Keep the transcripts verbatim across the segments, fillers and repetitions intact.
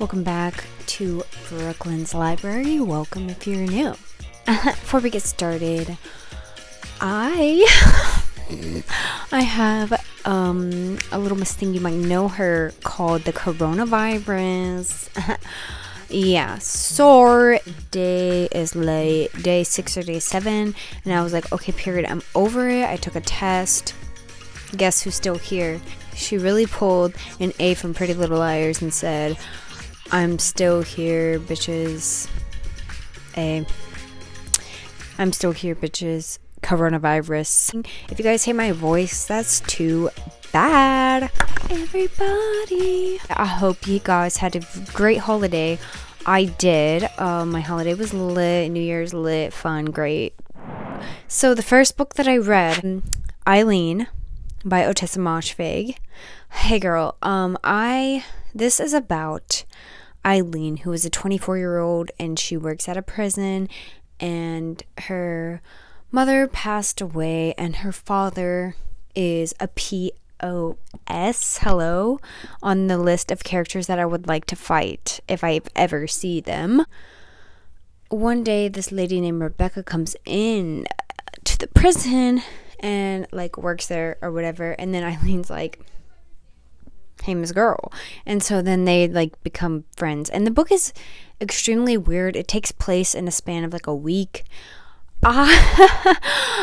Welcome back to Brooklin's Library. Welcome if you're new. Before we get started, I I have um, a little miss thing. You might know her called the coronavirus. Yeah, so day is like day six or day seven, and I was like, okay, period, I'm over it. I took a test. Guess who's still here? She really pulled an A from Pretty Little Liars and said, I'm still here, bitches. A. I'm still here, bitches. Coronavirus. If you guys hate my voice, that's too bad. Everybody, I hope you guys had a great holiday. I did. Uh, my holiday was lit. New Year's lit. Fun. Great. So the first book that I read, Eileen by Ottessa Moshfegh. Hey girl, um, I, this is about Eileen, who is a twenty-four year old, and she works at a prison, and her mother passed away, and her father is a P O S, hello, on the list of characters that I would like to fight if I ever see them. One day, this lady named Rebecca comes in to the prison and like works there or whatever, and then Eileen's like, hey, Miss Girl. And so then they like become friends, and the book is extremely weird. It takes place in a span of like a week. Uh,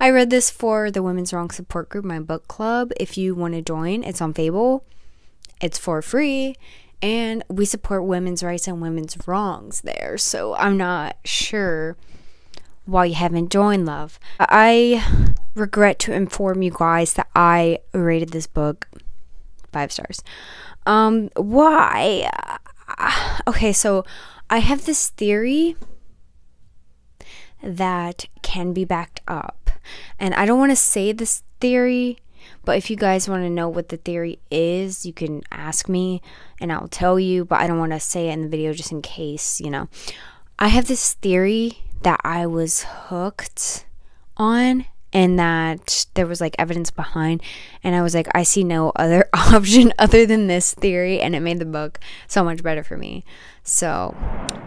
I read this for the Women's Wrong Support Group, my book club. If you want to join, it's on Fable, it's for free, and we support women's rights and women's wrongs there, so I'm not sure why you haven't joined, love. I regret to inform you guys that I rated this book five stars. Um, why? Okay, so I have this theory that can be backed up, and I don't want to say this theory, but if you guys want to know what the theory is, you can ask me and I'll tell you, but I don't want to say it in the video just in case, you know. I have this theory that I was hooked on, and that there was like evidence behind, and I was like, I see no other option other than this theory, and it made the book so much better for me. So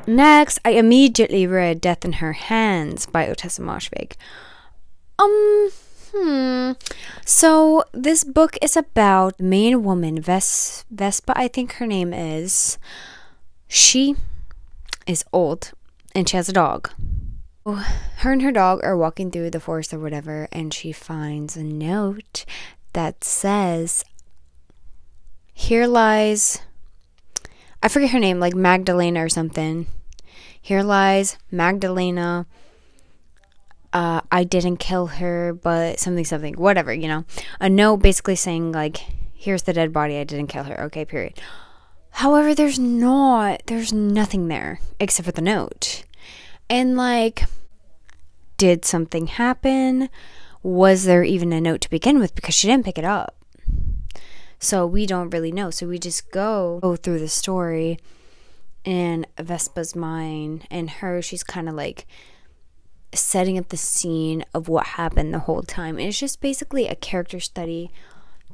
next, I immediately read Death in Her Hands by Ottessa Moshfegh. Um hmm so this book is about the main woman, Ves Vespa I think her name is. She is old and she has a dog. Her and her dog are walking through the forest or whatever, and she finds a note that says, here lies, I forget her name, like Magdalena or something. Here lies Magdalena. Uh, I didn't kill her, but something, something, whatever, you know. A note basically saying, like, here's the dead body, I didn't kill her. Okay, period. However, there's not, there's nothing there except for the note. And like, did something happen? Was there even a note to begin with? Because she didn't pick it up, so we don't really know. So we just go, go through the story in Vespa's mind, and her, she's kind of like setting up the scene of what happened the whole time. And it's just basically a character study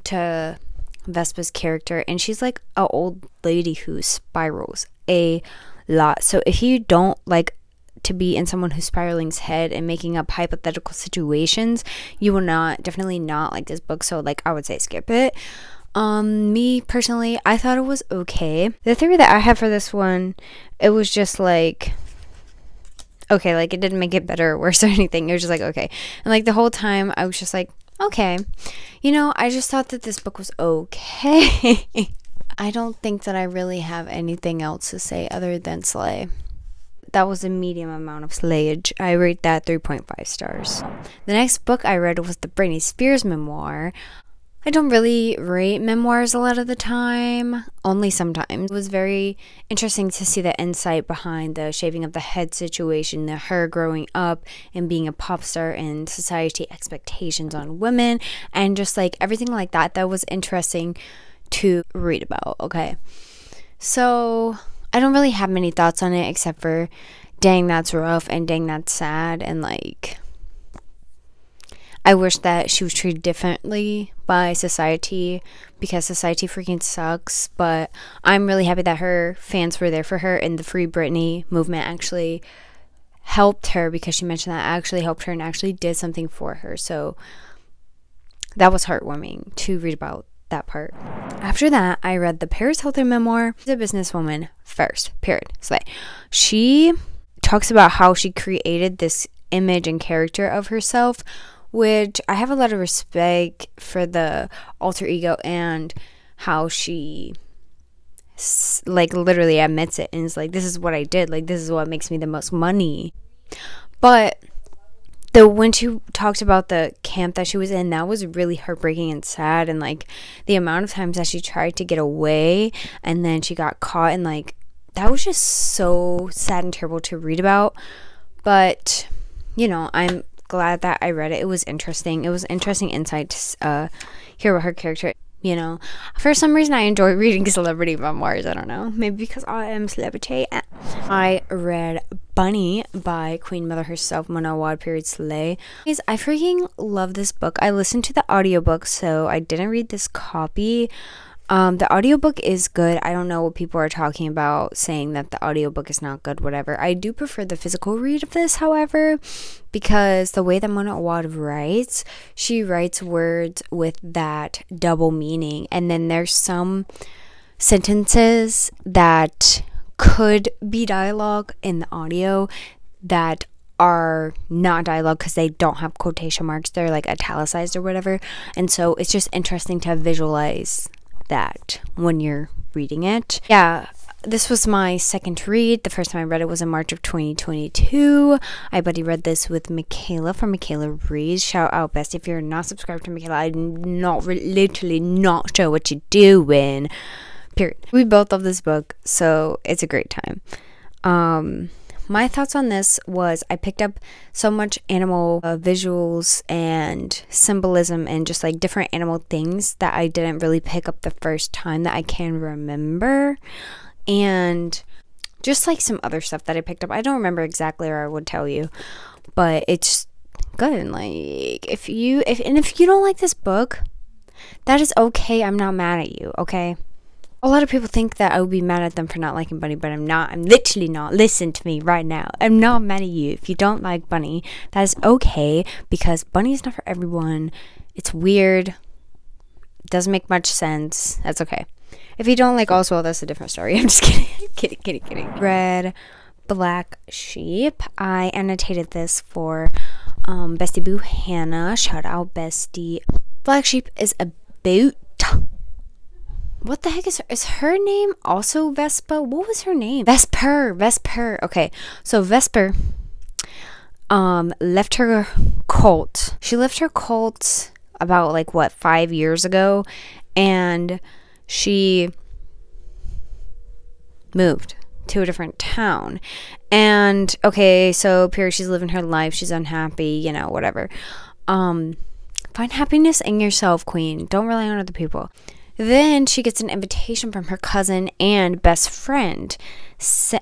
to Vespa's character, and she's like an old lady who spirals a lot. So if you don't like to be in someone who's spiraling's head and making up hypothetical situations, you will not, definitely not like this book. So like, I would say skip it. Um me personally, I thought it was okay. The theory that I have for this one, it was just like, okay, like it didn't make it better or worse or anything. It was just like, okay. And like the whole time I was just like, okay, you know, I just thought that this book was okay. I don't think that I really have anything else to say other than slay. That was a medium amount of slayage. I rate that three point five stars. The next book I read was the Britney Spears memoir. I don't really rate memoirs a lot of the time, only sometimes. It was very interesting to see the insight behind the shaving of the head situation, the her growing up and being a pop star and society expectations on women, and just like everything like that. That was interesting to read about, okay? So I don't really have many thoughts on it except for dang, that's rough, and dang, that's sad, and like I wish that she was treated differently by society, because society freaking sucks. But I'm really happy that her fans were there for her, and the Free Britney movement actually helped her, because she mentioned that actually helped her and actually did something for her. So that was heartwarming to read about that part. After that, I read the Paris Hilton memoir, The Businesswoman First, period. So that she talks about how she created this image and character of herself, which I have a lot of respect for the alter ego and how she like literally admits it and is like, this is what I did, like this is what makes me the most money. But the when she talked about the camp that she was in, that was really heartbreaking and sad, and like the amount of times that she tried to get away and then she got caught, and like that was just so sad and terrible to read about. But you know, I'm glad that I read it. It was interesting. It was interesting insight to uh, hear about her character. You know, for some reason I enjoy reading celebrity memoirs. I don't know, maybe because I am celebrity. I read Bunny by Queen Mother herself, Mona Awad, period, slay. I freaking love this book. I listened to the audiobook, so I didn't read this copy. Um, the audiobook is good. I don't know what people are talking about, saying that the audiobook is not good, whatever. I do prefer the physical read of this, however, because the way that Mona Awad writes, she writes words with that double meaning. And then there's some sentences that could be dialogue in the audio that are not dialogue because they don't have quotation marks. They're like italicized or whatever. And so it's just interesting to visualize that when you're reading it. Yeah, this was my second read. The first time I read it was in March of twenty twenty-two. I buddy read this with Michaela from Michaela Reeves. Shout out, bestie. If you're not subscribed to Michaela, I'm not literally not sure what you're doing. Period. We both love this book, so it's a great time. Um, my thoughts on this was I picked up so much animal uh, visuals and symbolism and just like different animal things that I didn't really pick up the first time that I can remember, and just like some other stuff that I picked up. I don't remember exactly, or I would tell you, but it's good. Like if you if and if you don't like this book, that is okay. I'm not mad at you, okay? A lot of people think that I would be mad at them for not liking Bunny, but I'm not. I'm literally not. Listen to me right now. I'm not mad at you. If you don't like Bunny, that is okay, because Bunny is not for everyone. It's weird. Doesn't make much sense. That's okay. If you don't like Allswell, that's a different story. I'm just kidding. kidding, kidding, kidding. Red Black Sheep. I annotated this for um, Bestie Boo Hannah. Shout out, Bestie. Black Sheep is a boot. What the heck is her, is her name also Vespa? What was her name? Vesper, Vesper. Okay, so Vesper um, left her cult. She left her cult about like, what, five years ago, and she moved to a different town. And okay, so Pierre, she's living her life. She's unhappy, you know, whatever. Um, find happiness in yourself, queen. Don't rely on other people. Then she gets an invitation from her cousin and best friend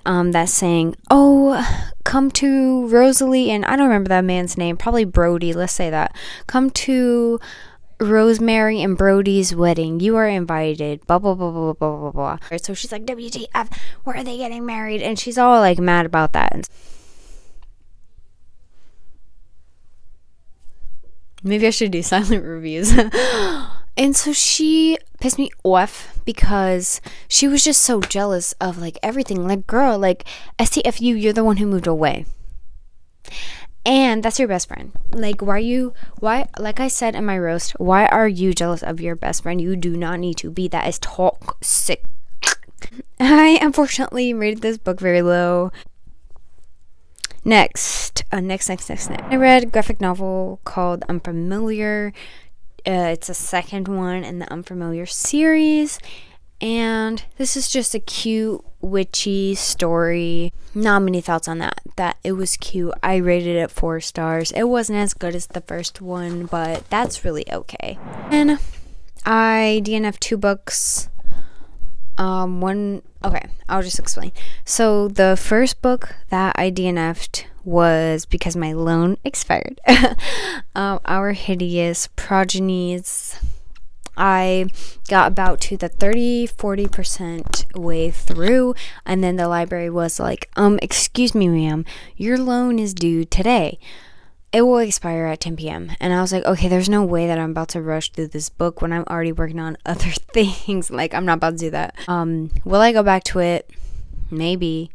um, that's saying, oh, come to Rosalie, and I don't remember that man's name, probably Brody, let's say that. Come to Rosemary and Brody's wedding. You are invited, blah, blah, blah, blah, blah, blah, blah. So she's like, W T F, where are they getting married? And she's all like mad about that. Maybe I should do silent reviews. And so she pissed me off because she was just so jealous of, like, everything. Like, girl, like, S T F U, you're the one who moved away. And that's your best friend. Like, why are you, why, like I said in my roast, why are you jealous of your best friend? You do not need to be. That is toxic. I, unfortunately, rated this book very low. Next. Uh, next, next, next, next. I read a graphic novel called Unfamiliar. Uh, it's a second one in the Unfamiliar series, and this is just a cute witchy story. Not many thoughts on that. That it was cute. I rated it four stars. It wasn't as good as the first one, but that's really okay. And I D N F two books. Um, one. Okay, I'll just explain. So the first book that I D N F'd was because my loan expired. um, Our Hideous Progenies, I got about to the thirty, forty percent way through, and then the library was like, um, excuse me, ma'am, your loan is due today. It will expire at ten p m And I was like, okay, there's no way that I'm about to rush through this book when I'm already working on other things. Like, I'm not about to do that. Um, will I go back to it? Maybe.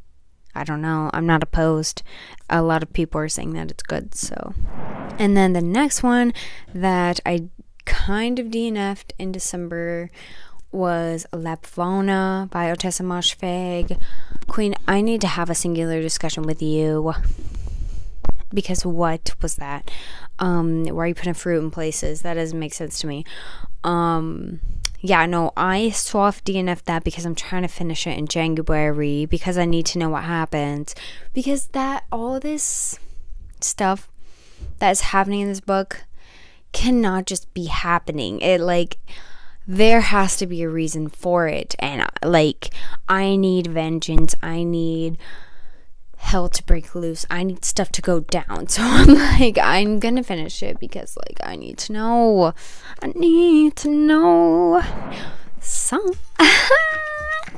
I don't know. I'm not opposed. A lot of people are saying that it's good, so. And then the next one that I kind of D N F'd in December was Lapvona by Ottessa Moshfegh. Queen, I need to have a singular discussion with you. Because what was that? Um, why are you putting fruit in places? That doesn't make sense to me. Um... Yeah, no, I soft D N F'd that because I'm trying to finish it in January because I need to know what happens. Because that, all this stuff that is happening in this book cannot just be happening. It, like, there has to be a reason for it. And, like, I need vengeance. I need hell to break loose. I need stuff to go down. So I'm like, I'm gonna finish it because, like, I need to know. I need to know. So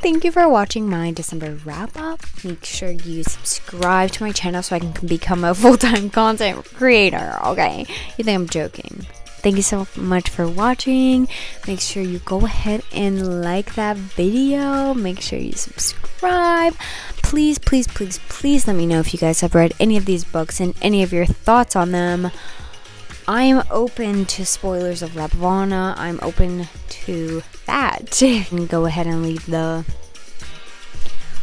thank you for watching my December wrap up. Make sure you subscribe to my channel so I can become a full-time content creator. Okay, you think I'm joking? Thank you so much for watching. Make sure you go ahead and like that video. Make sure you subscribe. Please, please, please, please let me know if you guys have read any of these books and any of your thoughts on them. I am open to spoilers of Lapvona. I'm open to that. And go ahead and leave the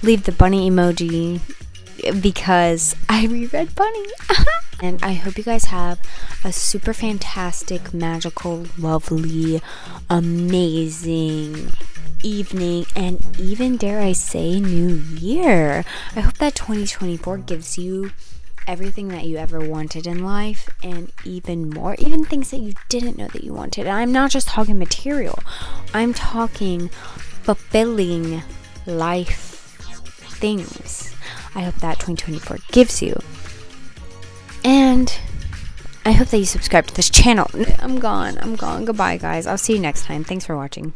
leave the bunny emoji because I reread Bunny. And I hope you guys have a super fantastic, magical, lovely, amazing evening, and even, dare I say, new year. I hope that twenty twenty-four gives you everything that you ever wanted in life, and even more, even things that you didn't know that you wanted. And I'm not just talking material. I'm talking fulfilling life things. I hope that twenty twenty-four gives you. And I hope that you subscribe to this channel. I'm gone. I'm gone. Goodbye, guys. I'll see you next time. Thanks for watching.